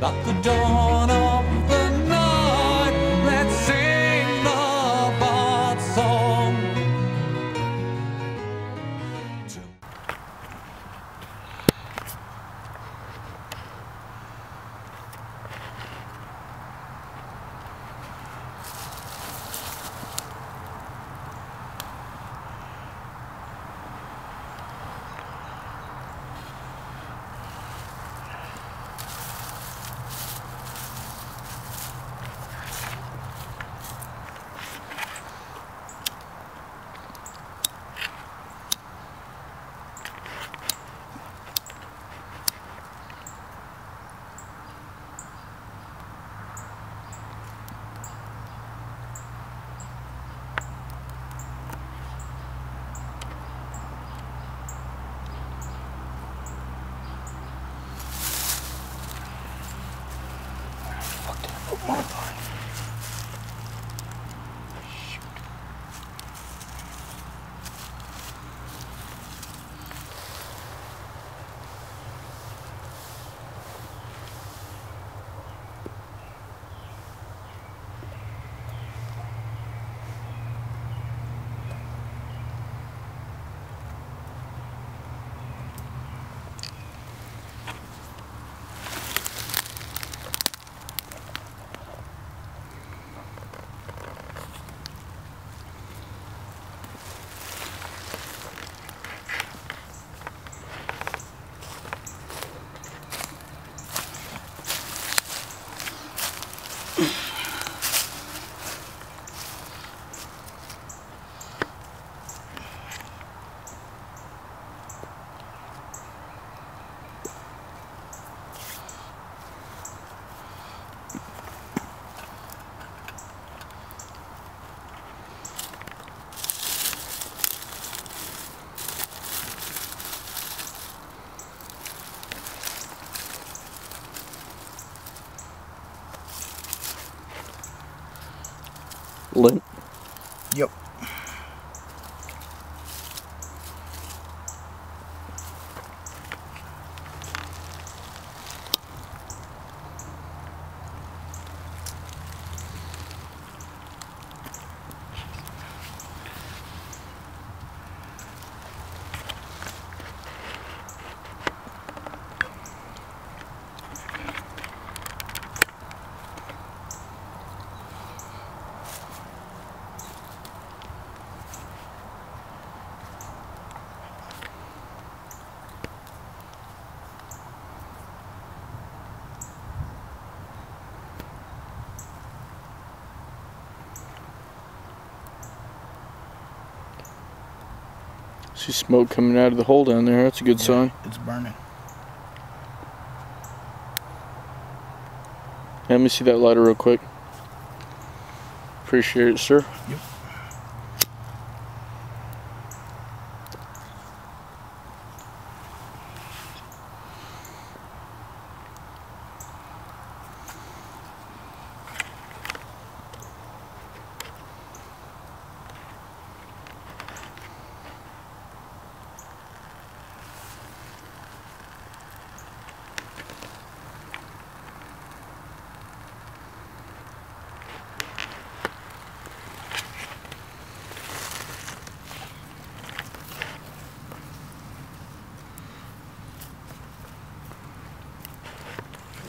At the dawn of the night, let's sing the bard song. Lint? Yep. See smoke coming out of the hole down there. That's a good sign. It's burning. Now, let me see that lighter real quick. Appreciate it, sir. Yep.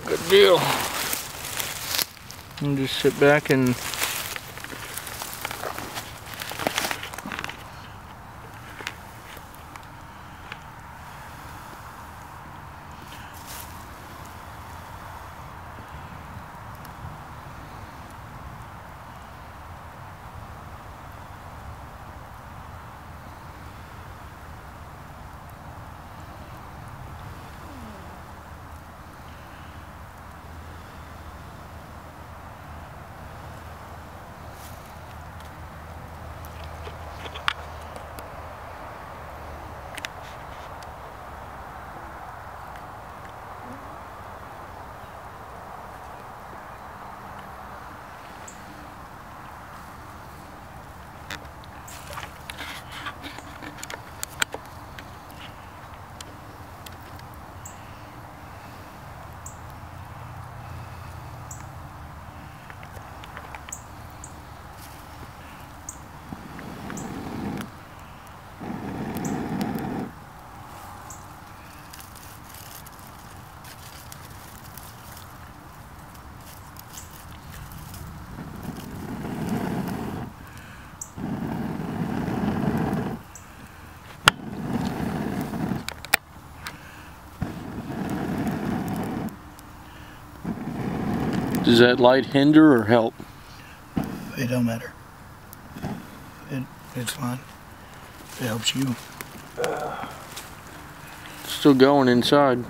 Good deal. And just sit back and Does that light hinder or help? It don't matter. It's fine. It helps you. Still going inside.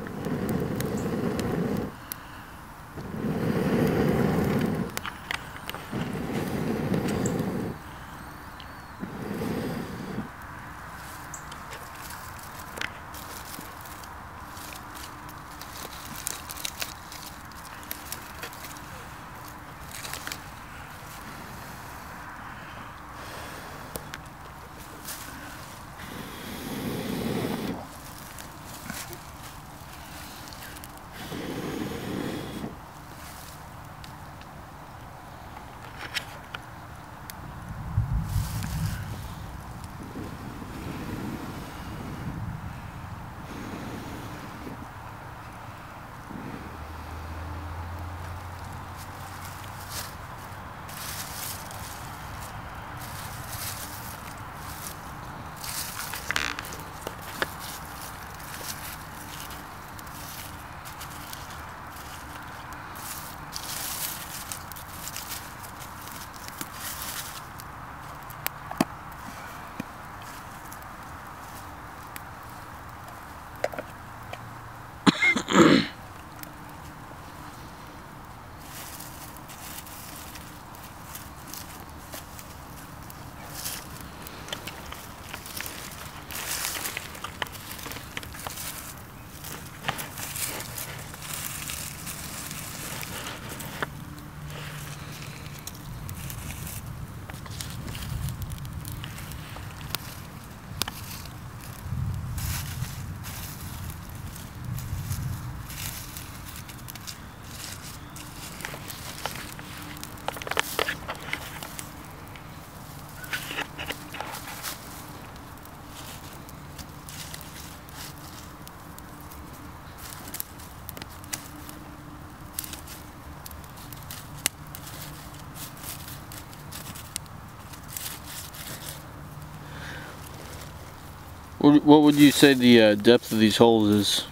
What would you say the depth of these holes is?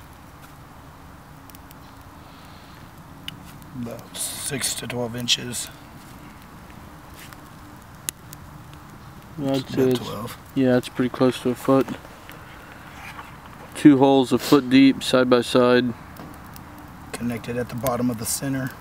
About 6 to 12 inches. That's about 12. Yeah, that's pretty close to a foot. 2 holes a foot deep, side by side. Connected at the bottom of the center.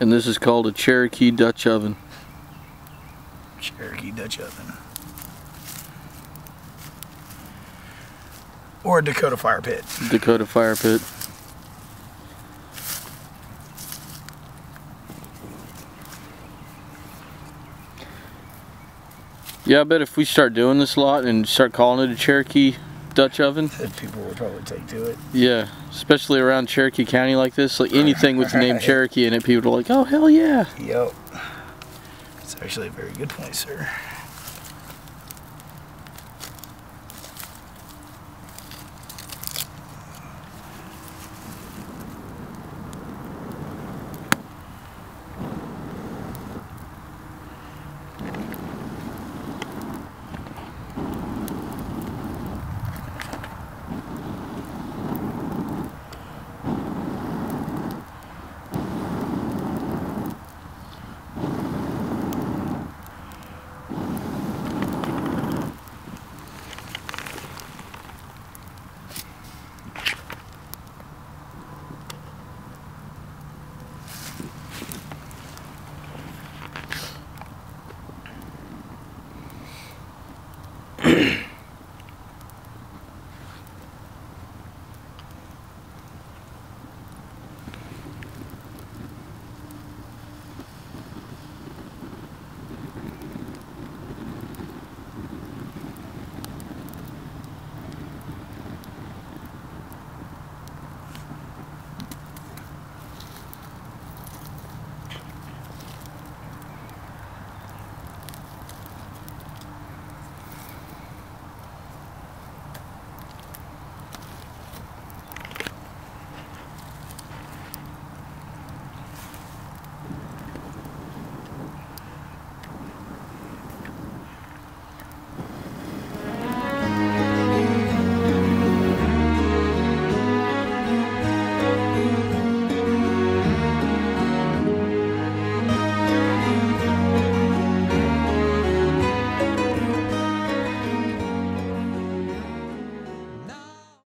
And this is called a Cherokee Dutch Oven. Cherokee Dutch Oven. Or a Dakota Fire Pit. Dakota Fire Pit. Yeah, I bet if we start doing this a lot and start calling it a Cherokee Dutch Oven, people will probably take to it. Yeah, especially around Cherokee County like this. Like anything with the name Cherokee in it, people are like, oh, hell yeah. Yep. That's actually a very good point, sir.